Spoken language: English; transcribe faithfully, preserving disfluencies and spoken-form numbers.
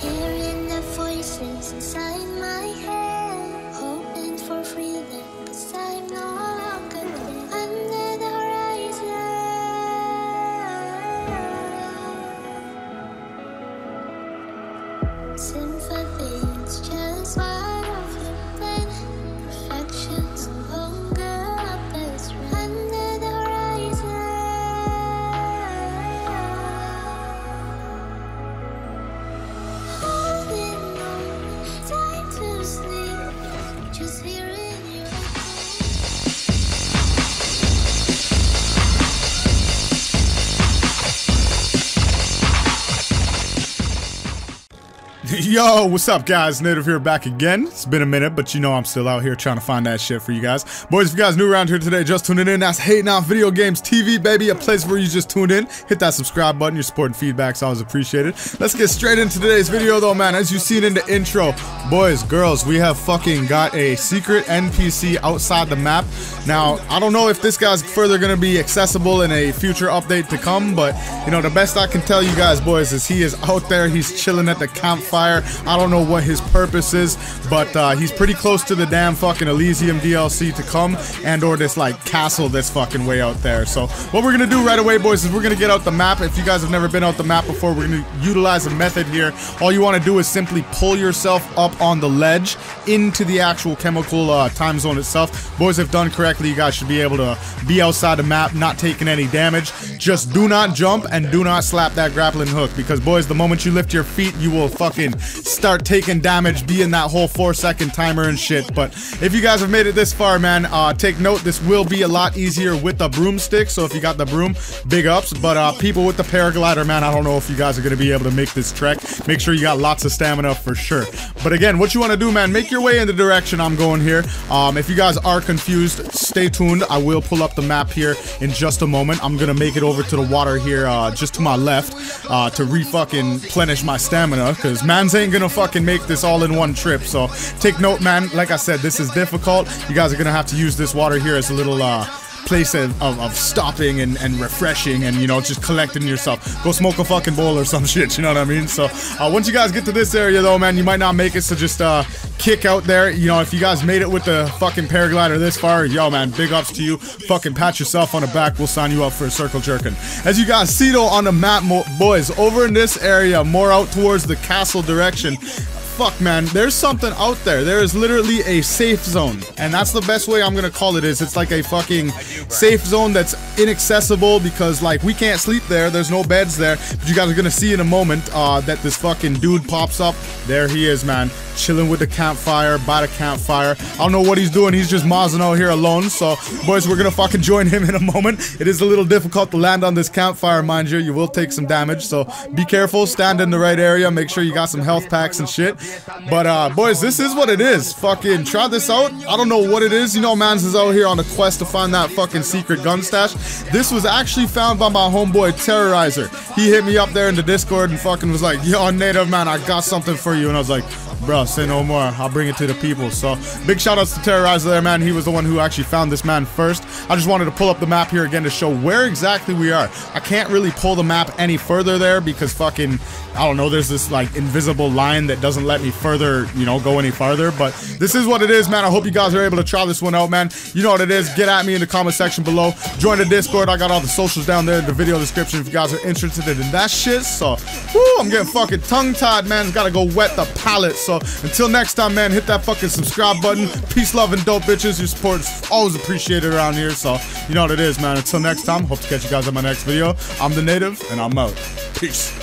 Hearing the voices inside my head, hoping for freedom, cause I'm no longer there. Under the horizon, sympathy is just one of your men, perfection's no longer a best friend. Under the horizon, yo, what's up guys, Native here back again. It's been a minute, but you know I'm still out here trying to find that shit for you guys. Boys, if you guys new around here today, just tuning in, that's Hating on Video Games T V, baby, a place where you just tuned in. Hit that subscribe button, your support and feedback's always appreciated. Let's get straight into today's video though, man. As you've seen in the intro, boys, girls, we have fucking got a secret N P C outside the map. Now, I don't know if this guy's further gonna be accessible in a future update to come, but you know, the best I can tell you guys, boys, is he is out there, he's chilling at the campfire. I don't know what his purpose is, but uh, he's pretty close to the damn fucking Elysium D L C to come, and or this like castle that's fucking way out there. So what we're gonna do right away, boys, is we're gonna get out the map. If you guys have never been out the map before, we're gonna utilize a method here. All you want to do is simply pull yourself up on the ledge into the actual chemical uh, time zone itself. Boys, if done correctly, you guys should be able to be outside the map, not taking any damage. Just do not jump and do not slap that grappling hook, because boys, the moment you lift your feet, you will fucking start taking damage, be in that whole four second timer and shit. But if you guys have made it this far, man, uh, take note, this will be a lot easier with the broomstick. So if you got the broom, big ups. But uh, people with the paraglider, man, I don't know if you guys are going to be able to make this trek. Make sure you got lots of stamina for sure. But again, what you want to do, man, make your way in the direction I'm going here. Um, if you guys are confused, stay tuned. I will pull up the map here in just a moment. I'm going to make it over to the water here, uh, just to my left, uh, to re-fucking replenish my stamina, because man, Man's ain't gonna fucking make this all in one trip. So take note, man, like I said, this is difficult. You guys are gonna have to use this water here as a little uh place of, of, of stopping and, and refreshing and, you know, just collecting yourself. Go smoke a fucking bowl or some shit, you know what I mean? So uh, once you guys get to this area though, man, you might not make it, so just uh, kick out there. You know, if you guys made it with the fucking paraglider this far, yo man, big ups to you. Fucking pat yourself on the back, we'll sign you up for a circle jerking. As you guys see though on the map, boys, over in this area, more out towards the castle direction, fuck man, there's something out there. There is literally a safe zone, and that's the best way I'm gonna call it. Is it's like a fucking safe zone that's inaccessible, because like we can't sleep there, there's no beds there. But you guys are gonna see in a moment uh, that this fucking dude pops up. There he is, man, chilling with the campfire, by the campfire. I don't know what he's doing, he's just mozzing out here alone. So boys, we're gonna fucking join him in a moment. It is a little difficult to land on this campfire, mind you. You will take some damage, so be careful, stand in the right area, make sure you got some health packs and shit. But uh, boys, this is what it is. Fucking try this out. I don't know what it is. You know, Mans is out here on a quest to find that fucking secret gun stash. This was actually found by my homeboy Terrorizer. He hit me up there in the Discord and fucking was like, yo Native, man, I got something for you. And I was like, bro, say no more, I'll bring it to the people. So big shout outs to Terrorizer there, man. He was the one who actually found this man first. I just wanted to pull up the map here again to show where exactly we are. I can't really pull the map any further there, because fucking, I don't know, there's this like invisible line that doesn't let me further, you know, go any farther. But this is what it is, man. I hope you guys are able to try this one out, man. You know what it is. Get at me in the comment section below. Join the Discord. I got all the socials down there in the video description if you guys are interested in that shit. So, whoo, I'm getting fucking tongue-tied, man. It's gotta go wet the palate. So until next time, man, hit that fucking subscribe button. Peace, love, and dope, bitches. Your support is always appreciated around here. So you know what it is, man. Until next time, hope to catch you guys on my next video. I'm the Native, and I'm out. Peace.